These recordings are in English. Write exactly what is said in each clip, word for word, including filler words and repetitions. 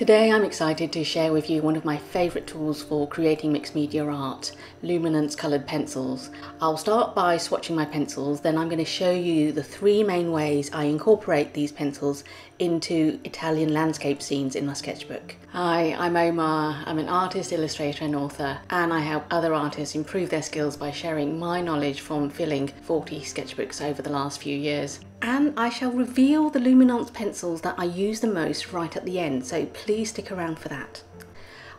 Today I'm excited to share with you one of my favourite tools for creating mixed media art, Luminance coloured pencils. I'll start by swatching my pencils, then I'm going to show you the three main ways I incorporate these pencils into Italian landscape scenes in my sketchbook. Hi, I'm Omar, I'm an artist, illustrator and author, and I help other artists improve their skills by sharing my knowledge from filling forty sketchbooks over the last few years. And I shall reveal the Luminance pencils that I use the most right at the end, so please stick around for that.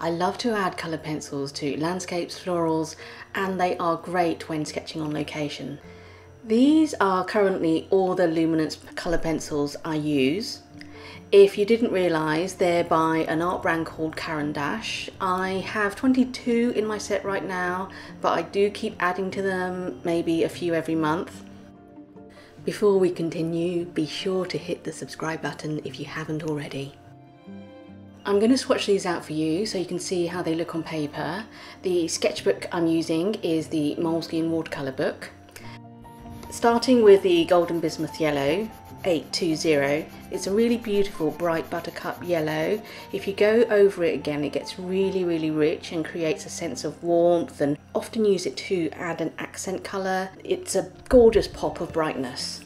I love to add colour pencils to landscapes, florals, and they are great when sketching on location. These are currently all the Luminance colour pencils I use. If you didn't realise, they're by an art brand called Caran d'Ache. I have twenty-two in my set right now, but I do keep adding to them, maybe a few every month. Before we continue, be sure to hit the subscribe button if you haven't already. I'm going to swatch these out for you so you can see how they look on paper. The sketchbook I'm using is the Moleskine Watercolour Book. Starting with the Golden Bismuth Yellow eight two zero, it's a really beautiful bright buttercup yellow. If you go over it again, it gets really really rich and creates a sense of warmth, and often use it to add an accent colour. It's a gorgeous pop of brightness.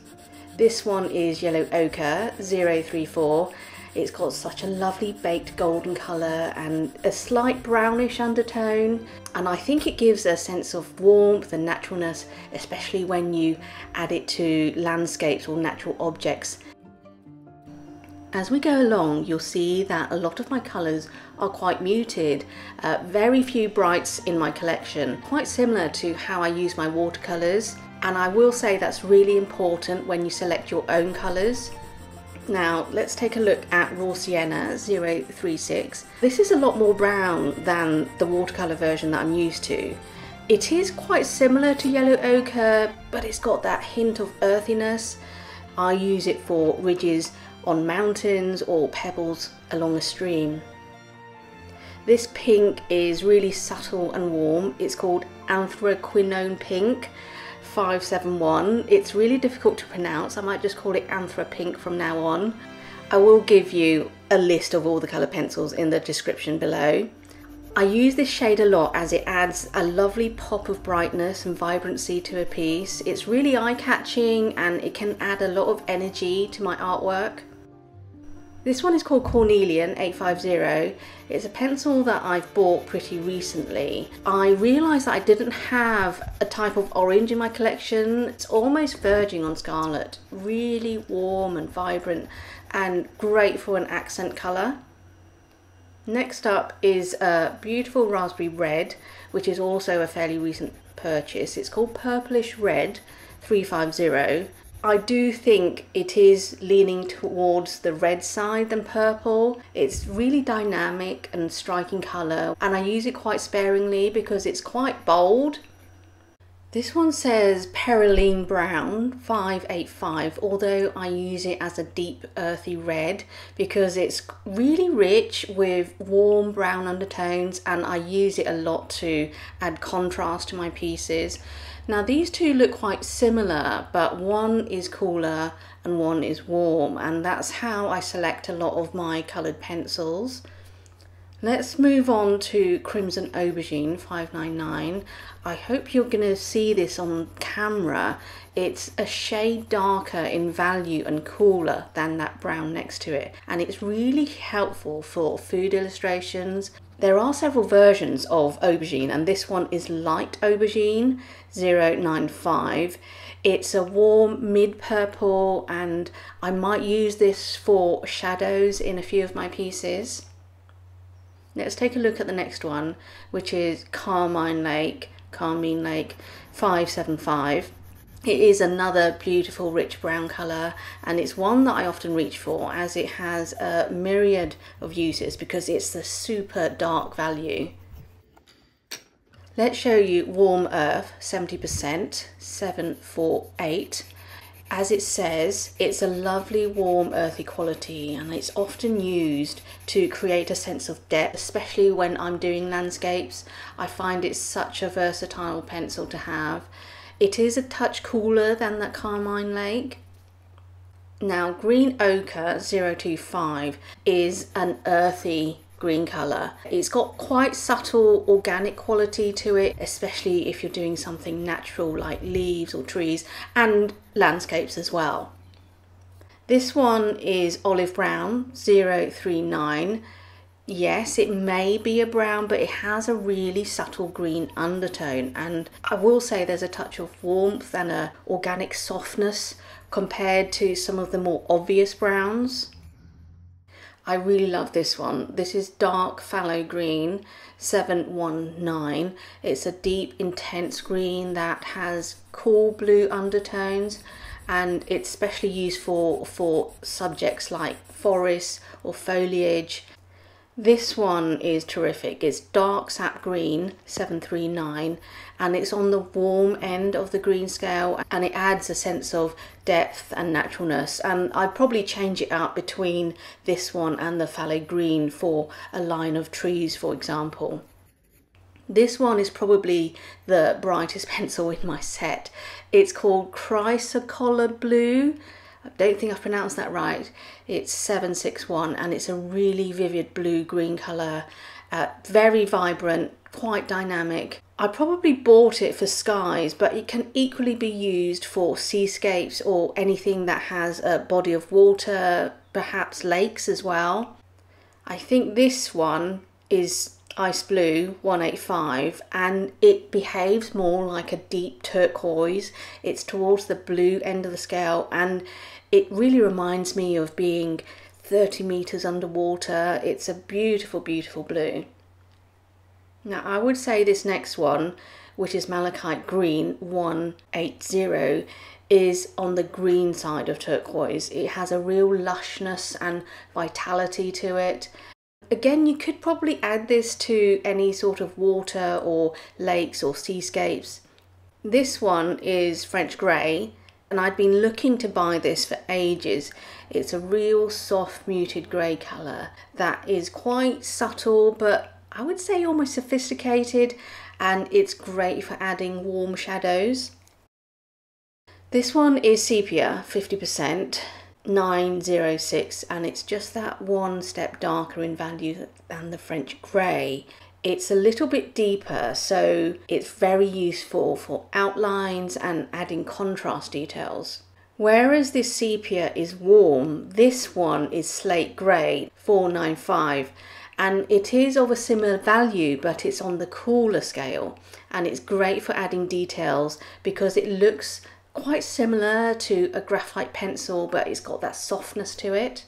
This one is Yellow Ochre zero three four. It's got such a lovely baked golden colour and a slight brownish undertone, and I think it gives a sense of warmth and naturalness, especially when you add it to landscapes or natural objects. As we go along, you'll see that a lot of my colours are quite muted, uh, very few brights in my collection, quite similar to how I use my watercolours, and I will say that's really important when you select your own colours. Now let's take a look at Raw Sienna zero three six. This is a lot more brown than the watercolour version that I'm used to. It is quite similar to Yellow Ochre, but it's got that hint of earthiness. I use it for ridges on mountains or pebbles along a stream. This pink is really subtle and warm. It's called Anthraquinone Pink five seven one. It's really difficult to pronounce. I might just call it Anthra Pink from now on. I will give you a list of all the colour pencils in the description below. I use this shade a lot as it adds a lovely pop of brightness and vibrancy to a piece. It's really eye-catching and it can add a lot of energy to my artwork. This one is called Cornelian eight five zero. It's a pencil that I've bought pretty recently. I realised that I didn't have a type of orange in my collection. It's almost verging on scarlet. Really warm and vibrant and great for an accent colour. Next up is a beautiful raspberry red, which is also a fairly recent purchase. It's called Purplish Red three five zero. I do think it is leaning towards the red side than purple. It's really dynamic and striking colour, and I use it quite sparingly because it's quite bold. This one says Perylene Brown five eight five, although I use it as a deep earthy red because it's really rich with warm brown undertones, and I use it a lot to add contrast to my pieces. Now these two look quite similar, but one is cooler and one is warm, and that's how I select a lot of my coloured pencils. Let's move on to Crimson Aubergine five nine nine. I hope you're going to see this on camera. It's a shade darker in value and cooler than that brown next to it, and it's really helpful for food illustrations. There are several versions of aubergine, and this one is Light Aubergine zero nine five. It's a warm mid-purple, and I might use this for shadows in a few of my pieces. Let's take a look at the next one, which is Carmine Lake, Carmine Lake five seven five. It is another beautiful rich brown colour, and it's one that I often reach for as it has a myriad of uses because it's the super dark value. Let's show you Warm Earth seventy percent seven four eight. As it says, it's a lovely warm earthy quality, and it's often used to create a sense of depth, especially when I'm doing landscapes. I find it's such a versatile pencil to have. It is a touch cooler than that Carmine Lake. Now green ochre zero two five is an earthy green colour. It's got quite subtle organic quality to it, especially if you're doing something natural like leaves or trees and landscapes as well. This one is olive brown zero three nine. Yes, it may be a brown, but it has a really subtle green undertone, and I will say there's a touch of warmth and a organic softness compared to some of the more obvious browns. I really love this one. This is dark phthalo green seven one nine. It's a deep, intense green that has cool blue undertones, and it's especially useful for subjects like forests or foliage. This one is terrific. It's dark sap green seven three nine, and it's on the warm end of the green scale, and it adds a sense of depth and naturalness, and I'd probably change it out between this one and the phthalo green for a line of trees, for example. This one is probably the brightest pencil in my set. It's called Chrysocolla Blue. I don't think I've pronounced that right. It's seven six one, and it's a really vivid blue-green colour, uh, very vibrant, quite dynamic. I probably bought it for skies, but it can equally be used for seascapes or anything that has a body of water, perhaps lakes as well. I think this one is Ice Blue one eight five, and it behaves more like a deep turquoise. It's towards the blue end of the scale, and it really reminds me of being thirty meters underwater. It's a beautiful, beautiful blue. Now I would say this next one, which is Malachite Green one eight zero, is on the green side of turquoise. It has a real lushness and vitality to it. Again, you could probably add this to any sort of water or lakes or seascapes. This one is French Grey, and I'd been looking to buy this for ages. It's a real soft muted grey colour that is quite subtle, but I would say almost sophisticated, and it's great for adding warm shadows. This one is Sepia fifty percent. nine zero six, and it's just that one step darker in value than the French Grey. It's a little bit deeper, so it's very useful for outlines and adding contrast details. Whereas this sepia is warm, this one is slate grey four nine five, and it is of a similar value, but it's on the cooler scale, and it's great for adding details because it looks quite similar to a graphite pencil, but it's got that softness to it.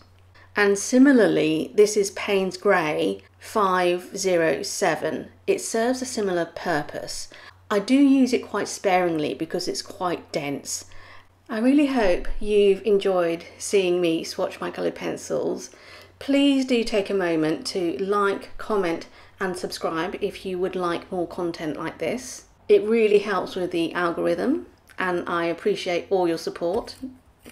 And similarly, this is Paynes Grey five zero seven. It serves a similar purpose. I do use it quite sparingly because it's quite dense. I really hope you've enjoyed seeing me swatch my coloured pencils. Please do take a moment to like, comment and subscribe if you would like more content like this. It really helps with the algorithm, and I appreciate all your support.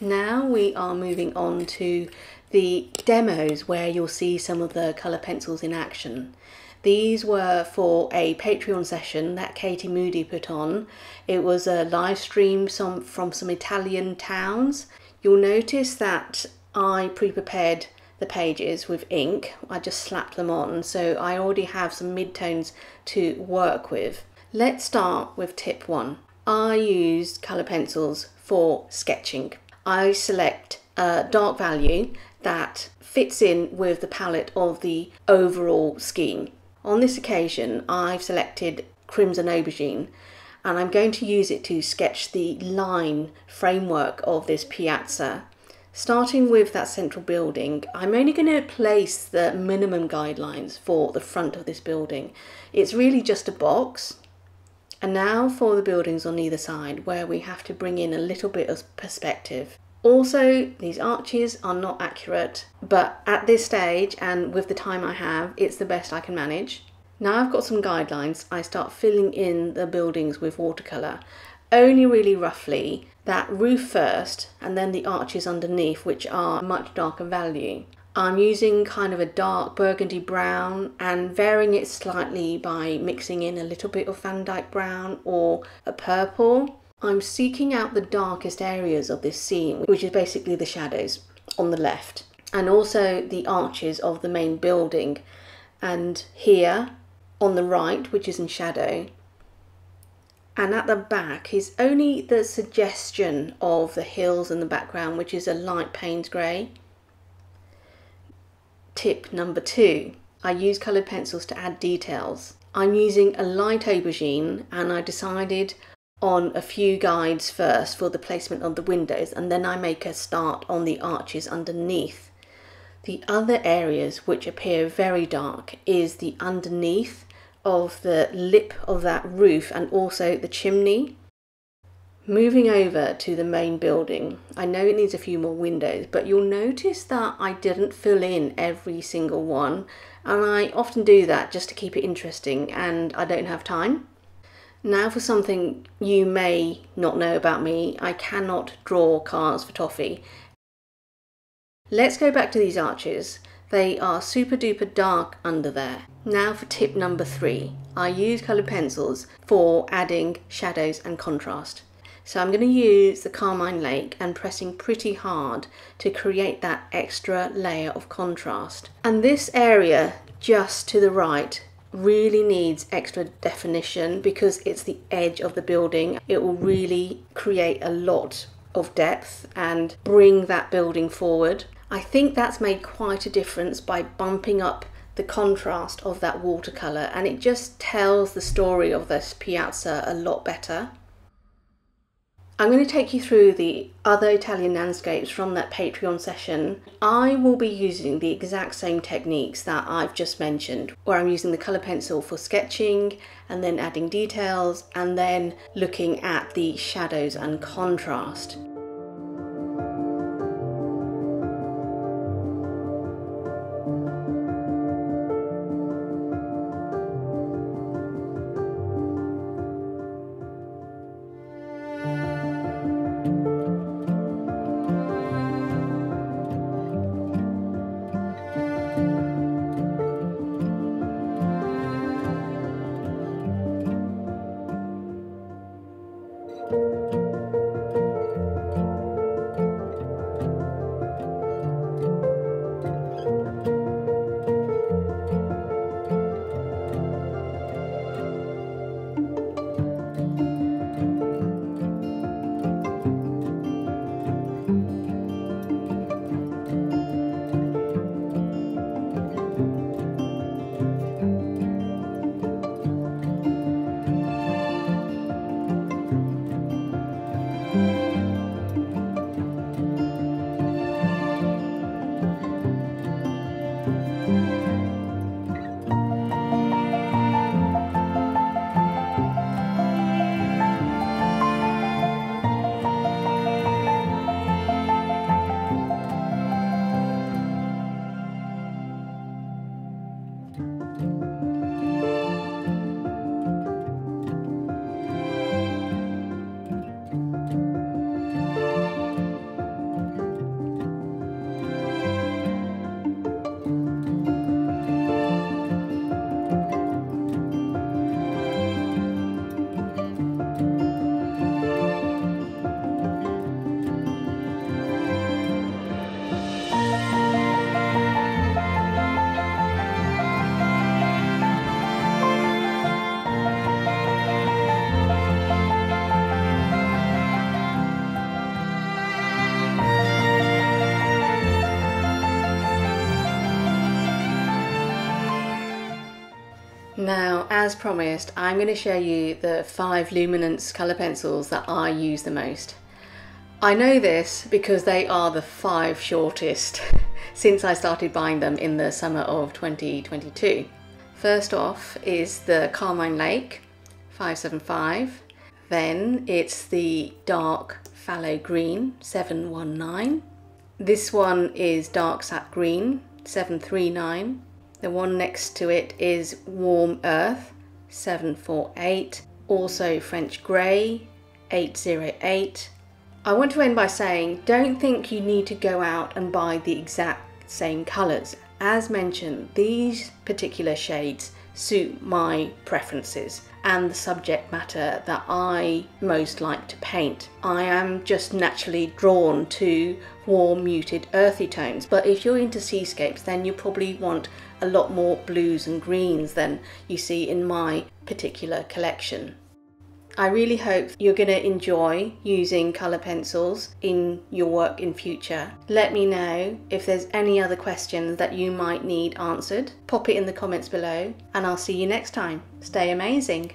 Now we are moving on to the demos, where you'll see some of the colour pencils in action. These were for a Patreon session that Katie Moody put on. It was a live stream some, from some Italian towns. You'll notice that I pre-prepared the pages with ink. I just slapped them on, so I already have some midtones to work with. Let's start with tip one. I use colour pencils for sketching. I select a dark value that fits in with the palette of the overall scheme. On this occasion, I've selected Crimson Aubergine, and I'm going to use it to sketch the line framework of this piazza. Starting with that central building, I'm only going to place the minimum guidelines for the front of this building. It's really just a box. And now for the buildings on either side, where we have to bring in a little bit of perspective. Also, these arches are not accurate, but at this stage and with the time I have, it's the best I can manage. Now I've got some guidelines, I start filling in the buildings with watercolour, only really roughly, that roof first and then the arches underneath, which are much darker value. I'm using kind of a dark burgundy brown and varying it slightly by mixing in a little bit of Van Dyke brown or a purple. I'm seeking out the darkest areas of this seam, which is basically the shadows on the left, and also the arches of the main building, and here on the right, which is in shadow, and at the back is only the suggestion of the hills in the background, which is a light Paynes grey. Tip number two, I use coloured pencils to add details. I'm using a light aubergine, and I decided on a few guides first for the placement of the windows, and then I make a start on the arches underneath. The other areas which appear very dark is the underneath of the lip of that roof and also the chimney. Moving over to the main building, I know it needs a few more windows, but you'll notice that I didn't fill in every single one, and I often do that just to keep it interesting and I don't have time. Now for something you may not know about me, I cannot draw cars for toffee. Let's go back to these arches. They are super duper dark under there. Now for tip number three. I use coloured pencils for adding shadows and contrast. So I'm going to use the Carmine Lake and pressing pretty hard to create that extra layer of contrast. And this area just to the right really needs extra definition because it's the edge of the building. It will really create a lot of depth and bring that building forward. I think that's made quite a difference by bumping up the contrast of that watercolour, and it just tells the story of this piazza a lot better. I'm going to take you through the other Italian landscapes from that Patreon session. I will be using the exact same techniques that I've just mentioned, where I'm using the colour pencil for sketching and then adding details and then looking at the shadows and contrast. Now, as promised, I'm going to show you the five Luminance colour pencils that I use the most. I know this because they are the five shortest since I started buying them in the summer of twenty twenty-two. First off is the Carmine Lake five seven five, then it's the dark Phthalo Green seven one nine, this one is dark Sap Green seven three nine, the one next to it is Warm Earth, seven four eight, also French Grey, eight oh eight. I want to end by saying, don't think you need to go out and buy the exact same colours. As mentioned, these particular shades suit my preferences, and the subject matter that I most like to paint. I am just naturally drawn to warm, muted, earthy tones, but if you're into seascapes then you probably want a lot more blues and greens than you see in my particular collection. I really hope you're going to enjoy using colour pencils in your work in future. Let me know if there's any other questions that you might need answered. Pop it in the comments below and I'll see you next time. Stay amazing!